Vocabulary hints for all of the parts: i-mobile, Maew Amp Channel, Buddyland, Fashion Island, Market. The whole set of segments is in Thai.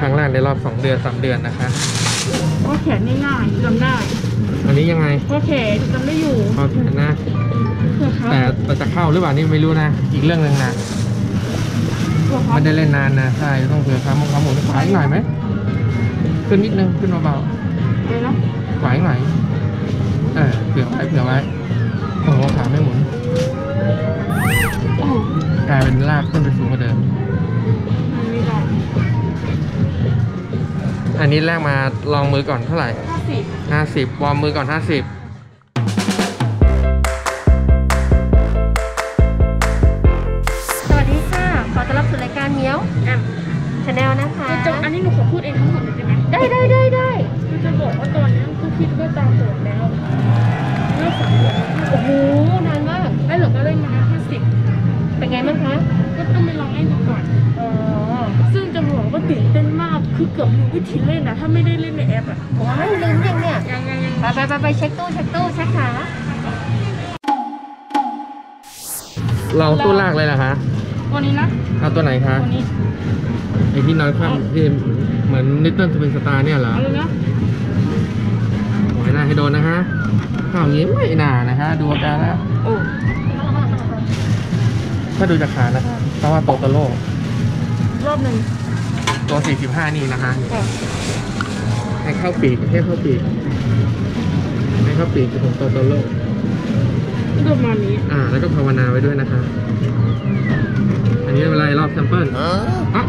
ครั้งแรกในรอบ2เดือน3เดือนนะคะก็แขนง่ายๆจำได้อันนี้ยังไงก็แขนจำได้อยู่พอแขนนะแต่จะเข้าหรือเปล่านี่ไม่รู้นะอีกเรื่องนึงนะไม่ได้เล่นนานนะใช่ต้องเผื่อขามังคำหมดขวาอีกหน่อยไหมขึ้นนิดนึงขึ้นเบาๆเลยนะขวาอีกหน่อยเผื่อไว้โอ้โหขาไม่หมุนกลายเป็นลากขึ้นไปสูงกว่าเดิมอันนี้แรกมาลองมือก่อนเท่าไหร่50วอร์มมือก่อน50สวัสดีค่ะขอต้อนรับสู่รายการเมี้ยวชาแนลนะคะอันนี้หนูขอพูดเองทั้งหมดเลยได้ไหมได้คือจะบอกว่าตอนนี้คือคิดว่าตาโตแล้วเลิกฝันโอ้โหนานมากได้หรือก็ได้มา50เป็นไงบ้างคะก็ต้องไปลองเล่นก่อนซึ่งจะบอกว่าตื่นเต้นมากคือเกือบลืมวิธีเล่นนะถ้าไม่ได้เล่นในแอปอ่ะว้าวลืมยังเนี่ยไปเช็คตู้เช็คขาลองตู้ลากเลยนะคะตัวนี้นะเอาตัวไหนคะตัวนี้ไอที่นอนข้างที่เหมือนนิตเติ้ลสปริงสตาร์เนี่ยเหรอโอ้ยน่าให้โดนนะฮะข่าวนี้ไม่น่านะฮะดูอาการแล้วถ้าดูจากขานะคะเพราะว่าโตโลรอบหนึ่งตัว45นี่นะคะให้เข้าปีกจะถึงตัวโลประมาณนี้แล้วก็ภาวนาไว้ด้วยนะคะอันนี้เป็นไรรอบแซมเปิล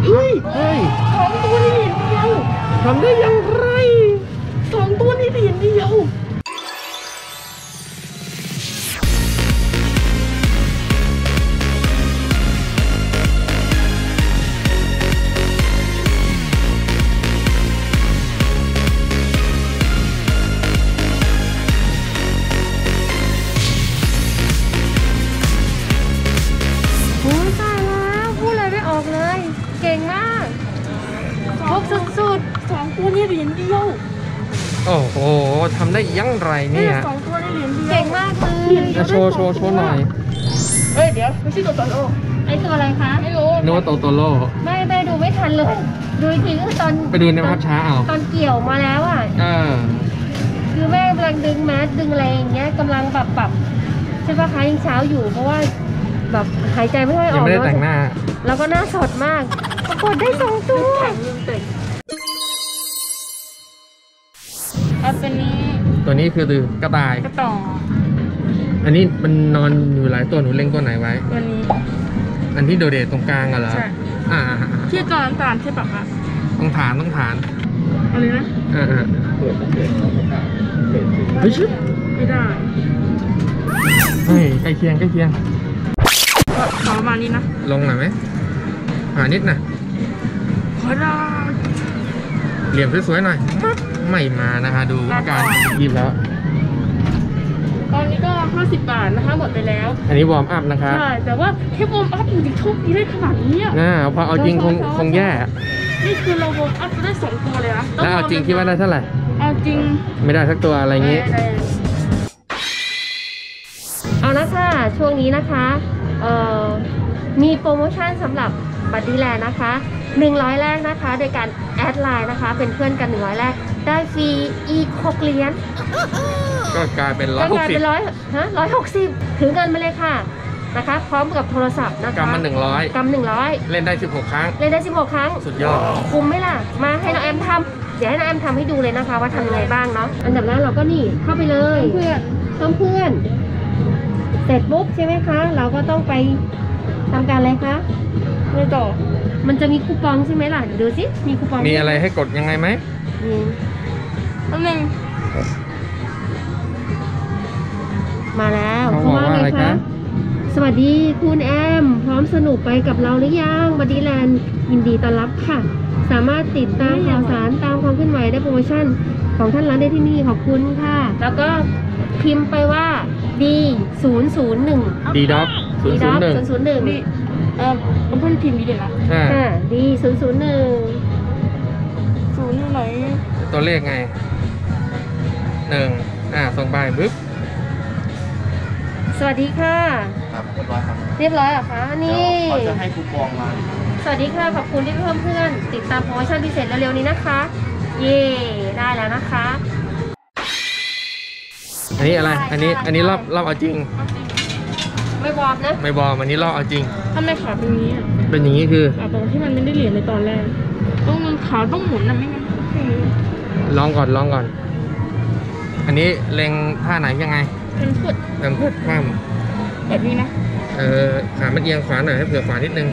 เฮ้ย2 ตัวนี่เดียวทำได้อย่างไร2 ตัวนี่เดียว2 ตัวนี่เหรียญเดียวโอ้โหทำได้ยังไรเนี่ย2 ตัวนี่เหรียญเดียวเก่งมากเลยโชว์หน่อยเดี๋ยวไม่ใช่โตโลไอตัวอะไรคะไม่รู้นึกว่าโตโลไม่ดูไม่ทันเลยดูอีกทีก็ตอนไปดูในภาพช้าเอาตอนเกี่ยวมาแล้วอ่ะคือแม่กำลังดึงแมสดึงอะไรอย่างเงี้ยกำลังปรับใช่ปะคะยังเช้าอยู่เพราะว่าแบบหายใจไม่ค่อยออกยังไม่ได้แต่งหน้าแล้วก็หน้าสดมากปรากฏได้2 ตัวตัวนี้คือตือกระต่ายกระต่ออันนี้มันนอนอยู่หลายตัวหนูเล็งตัวไหนไว้ตัวนี้อันที่โดดเด่นตรงกลางเหรอใช่ที่จอน้ำตาลใช่ปะต้องฐานอะไรนะเฮ้ยชิบไม่ได้เฮ้ยใกล้เคียงขอมานี้นะลงหน่อยไหมนิดหน่อยขอได้เหลี่ยมสวยๆหน่อยไม่มานะคะดูการยิบแล้วตอนนี้ก็50 บาทนะคะหมดไปแล้วอันนี้วอร์มอัพนะคะใช่แต่ว่าแค่วอร์มอัพจริงๆโชคดีได้ขนาดนี้พอเอาจริงคงแย่นี่คือเราวอร์มอัพได้2 ตัวเลยนะแล้วเอาจริงคิดว่าได้เท่าไหร่เอาจริงไม่ได้สักตัวอะไรเงี้ยเอาละค่ะช่วงนี้นะคะมีโปรโมชั่นสำหรับบัดดี้แลนด์นะคะ100แรกนะคะโดยการแอดไลน์นะคะเป็นเพื่อนกัน100แรกได้ฟรีอีก6 เหรียญก็กลายเป็น160ถือเงินมาเลยค่ะนะคะพร้อมกับโทรศัพท์นะคะกำ100เล่นได้16 ครั้งสุดยอดคุ้มไหมล่ะมาให้น้องแอมทำเดี๋ยวให้น้องแอมทำให้ดูเลยนะคะว่าทำยังไงบ้างเนาะอันดับแรกเราก็นี่เข้าไปเลยเพื่อนเสร็จปุ๊บใช่ไหมคะเราก็ต้องไปทำการอะไรคะไปต่อมันจะมีคูปองใช่ไหมล่ะเดี๋ยวดูสิมีคูปองมีอะไรให้กดยังไงไหมมาแล้วเขาว่าไงคะสวัสดีคุณแอมพร้อมสนุกไปกับเราหรือยังบัดดี้แลนด์ยินดีต้อนรับค่ะสามารถติดตามข่าวสารตามความเคลื่อนไหวและโปรโมชั่นของท่านร้านได้ที่นี่ขอบคุณค่ะแล้วก็พิมพ์ไปว่า D001 D001มันเพิ่งพิมพ์นี้เดี๋ยวละD001อะไรตัวเลขไง1ส่งไปปึ๊บ สวัสดีค่ะครับเรียบร้อยครับเรียบร้อยเหรอคะนี่เขาจะให้คูปองมาสวัสดีค่ะขอบคุณที่เพิ่มเพื่อนติดตามโปรโมชั่นพิเศษเร็วๆนี้นะคะเย่ได้แล้วนะคะอันนี้อะไรอันนี้รอบเอาจริงไม่บอมนะไม่บอมอันนี้รอบเอาจริงทำไมขาเป็นอย่างนี้เป็นอย่างนี้คือตรงที่มันไม่ได้เหรียญในตอนแรกต้องขาต้องหมุนนะไม่งั้นลองก่อนอันนี้เล็งท่าไหนยังไงเป็นพุดคว่ำแบบนี้นะขามันเอียงขวาหน่อยให้เผื่อขวานิดนึง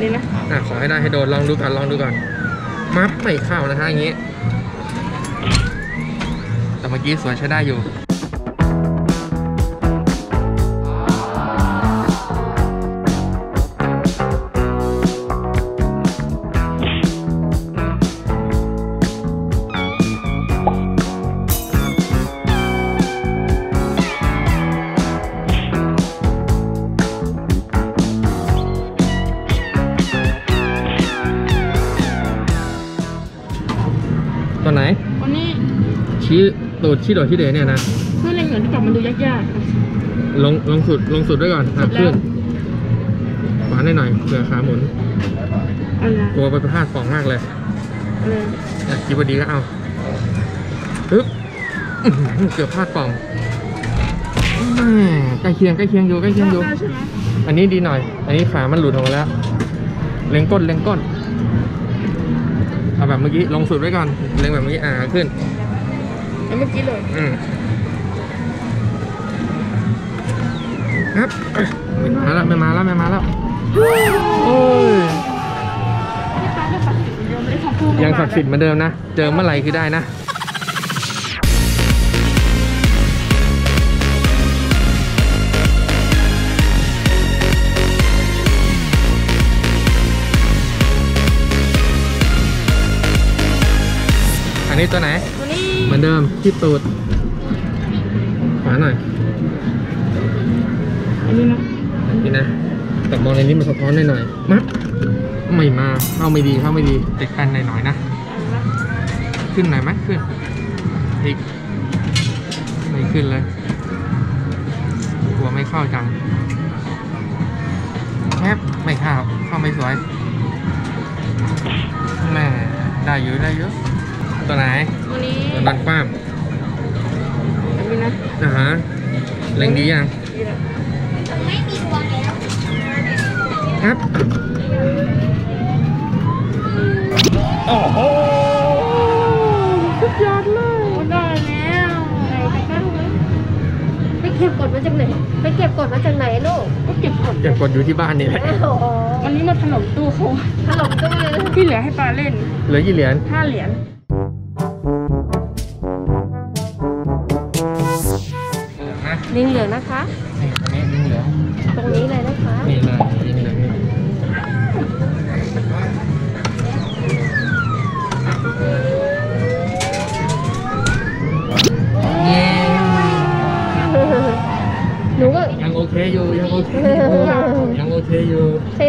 นี่นะขอให้ได้ให้โดนลองดูก่อนมัดไม่เข้านะคะอย่างนี้แต่เมื่อกี้สวยใช้ได้อยู่ตัวไหนอันนี้ชี้โดดชี้เดเนี่ยนะเพื่อเล็งเหมือนที่กลับมันดูยากๆลงสุดด้วยก่อนครับเพื่อนขวาหน่อยเผื่อขาหมุนตัวไปพลาดฟองมากเลยคิดว่าดีก็เอาปึ๊บเกือบพลาดฟองใกล้เคียงอยู่อันนี้ดีหน่อยอันนี้ขามันหลุดออกมาแล้วเล็งก้นเอาแบบเมื่อกี้ลงสุดไว้ก่อนเล็งแบบเมื่อกี้ขึ้นเมื่อกี้เลยครับมาแล้วโอ้ยยังศักดิ์สิทธิ์เหมือนเดิมนะเจอเมื่อไหร่คือได้นะอันนี้ตัวไหนเหมือนเดิมที่ตูดขวาหน่อยอันนี้นะแต่มองในนี้มันสะท้อนหน่อยมัดไม่มาเข้าไม่ดีติดกันหน่อยนะขึ้นหน่อยไหมขึ้นอีกไม่ขึ้นเลยกลัวไม่เข้าจังแคบไม่เข้าไม่สวยแม่ได้เยอะตัวไหนตัวดันความอันนี้นะเล็งดียังไม่มีดวงแล้วครับโอ้โหสุดยอดเลยได้แล้วไปเก็บกดมาจากไหนลูกก็เก็บกดอยู่ที่บ้านนี่แหละวันนี้มาถล่มตู้เขาถล่มตู้เลยที่เหลือให้ปลาเล่นเหลือกี่เหรียญ5 เหรียญลิงเหลืองนะคะลิงเหลืองตรงนี้เลยนะคะนี่เลยลิงเหลืองเย้หนูก็ยังโอเคอยู่ใช้ได้ยังโอเคอยู่ไ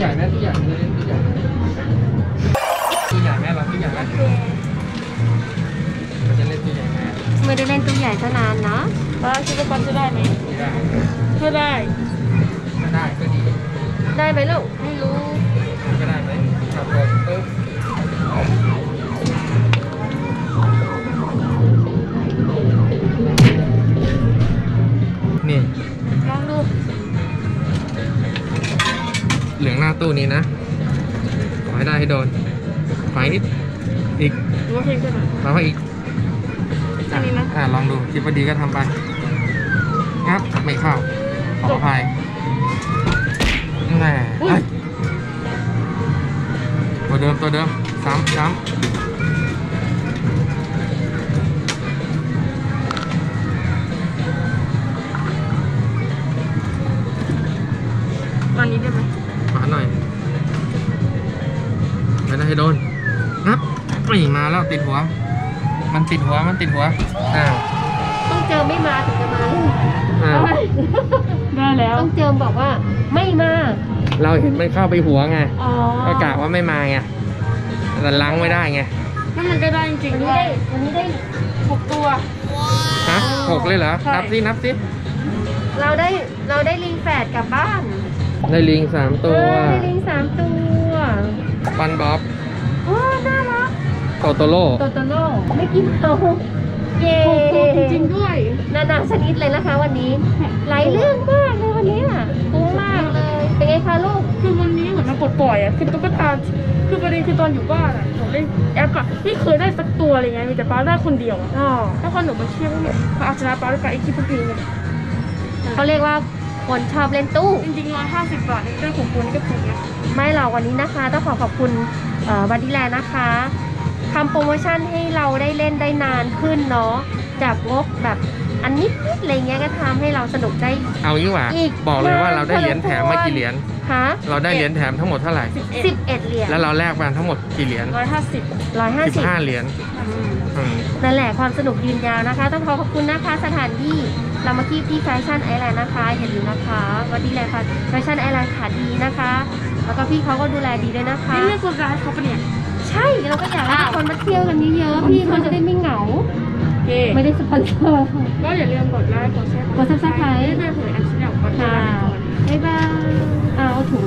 ม่ได้เล่นตู้ใหญ่ซะนานเนาะแล้วคิดว่าบอลจะได้ไหมก็ได้ก็ดีได้ไหมลูกไม่รู้ก็ได้ไหมขับรถปุ๊บนี่ลองดูเหลืองหน้าตู้นี้นะขอให้ได้ให้โดนไฟนิดอีกแล้วอีกลองดูคิดว่าดีก็ทำไปงับไม่เข้าขออภัยแหม ตัวเดิมซ้ำตอนนี้ได้ไหมหวานหน่อยไม่ได้ให้โดนนับไม่มาแล้วติดหัวมันติดหัวต้องเจอไม่มาถึงจะมาได้แล้วต้องเจอบอกว่าไม่มาเราเห็นมันเข้าไปหัวไงก็กะว่าไม่มาไงแต่ล้างไม่ได้ไงนั่นมันก็ได้จริงด้วยวันนี้ได้6ตัวฮะ6เลยเหรอนับสิเราได้ลิงแฝดกลับบ้านได้ลิง3ตัวปันบ๊อบน่ารักโตโตโร่ไม่กินเขาเย่จริงด้วยนานาชนิดเลยนะคะวันนี้หลายเรื่องมากเลยวันนี้ค่ะคุ้มมากเลยเป็นไงคะลูกคือวันนี้เหมือนเราปลดปล่อยอ่ะคือตุ๊กตาคือประเด็นคือตอนอยู่บ้านอ่ะหนูเล่นแอปอ่ะไม่เคยได้สักตัวอะไรเงี้ยมีแต่ป้าได้คนเดียวอ๋อถ้าคนหนูมาเชี่ยวเนี่ยเขาเอาชนะป้าด้วยการไอคิดปีเนี่ยเขาเรียกว่าคนชอบเล่นตู้จริงๆ150 บาทในเรื่องของคนก็ถูกนะไม่เราวันนี้นะคะต้องขอบคุณบัดดี้แลนด์นะคะทำโปรโมชั่นให้เราได้เล่นได้นานขึ้นเนาะจากงบแบบอันนิดอะไรเงี้ยก็ทำให้เราสนุกได้เอายิ่งกว่าบอกเลยว่าเราได้เหรียญแถมมากี่เหรียญคะเราได้เหรียญแถมทั้งหมดเท่าไหร่11เหรียญแล้วเราแลกมาทั้งหมดกี่เหรียญ155เหรียญนั่นแหละความสนุกยืนยาวนะคะต้องขอบคุณนะคะสถานที่เรามาที่แฟชั่นไอแลนด์นะคะอย่าลืมนะคะวันนี้เลยค่ะแฟชั่นไอแลนด์ขาดีนะคะแล้วก็พี่เขาก็ดูแลดีด้วยนะคะนี่คือร้านเขาปะเนี่ยใช่เราก็อยากให้คนมาเที่ยวกันเยอะๆพี่เขาจะได้ไม่เหงาไม่ได้สปอนเซอร์ก็อย่าลืมกดไลค์กดแชร์กดซับสไครบ์ด้วยนะเผื่ออันเชียวกดไลค์บ๊ายบายเอาถุง